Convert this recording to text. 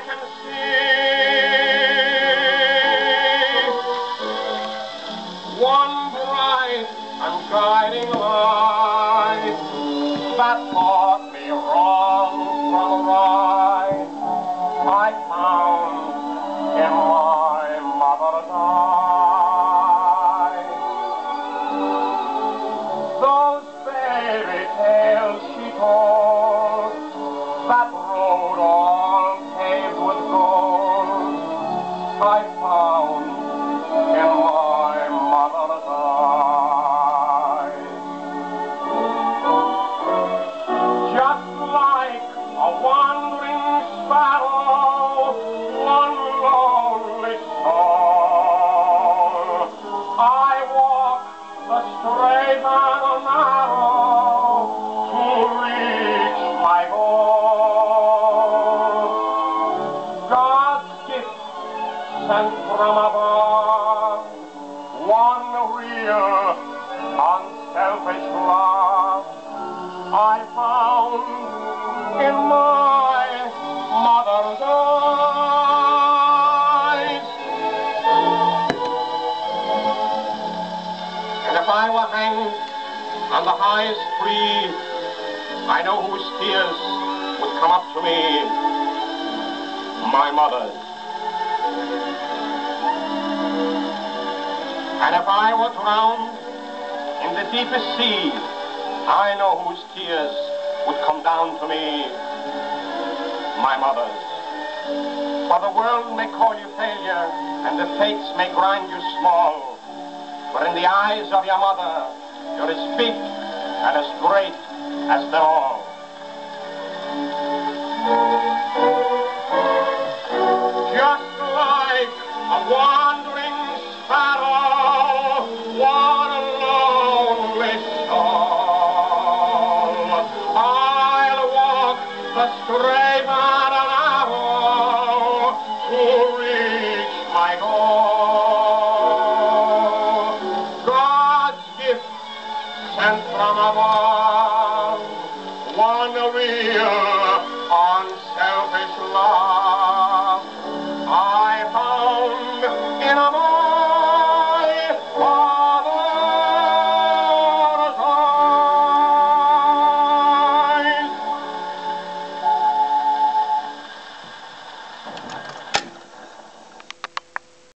I can see one bright and guiding light that taught me wrong from right. I found in my mother's eyes those fairy tales she told, that road all paved with gold. I found in my mother's eyes. Just like a wandering sparrow, one lonely soul, I walk the straight and narrow to reach my goal. God's gift sent from above, one real, unselfish love, I found in my mother's eyes. And if I were hanged on the highest tree, I know whose tears would come up to me. My mother's. And if I were drowned in the deepest sea, I know whose tears would come down to me. My mother's. For the world may call you failure, and the fates may grind you small, but in the eyes of your mother, you're as big and as great as they're all. Just like a wandering sparrow, one lonely soul, I'll walk the straight and narrow to reach my goal. God's gift sent from above, one real, unselfish love.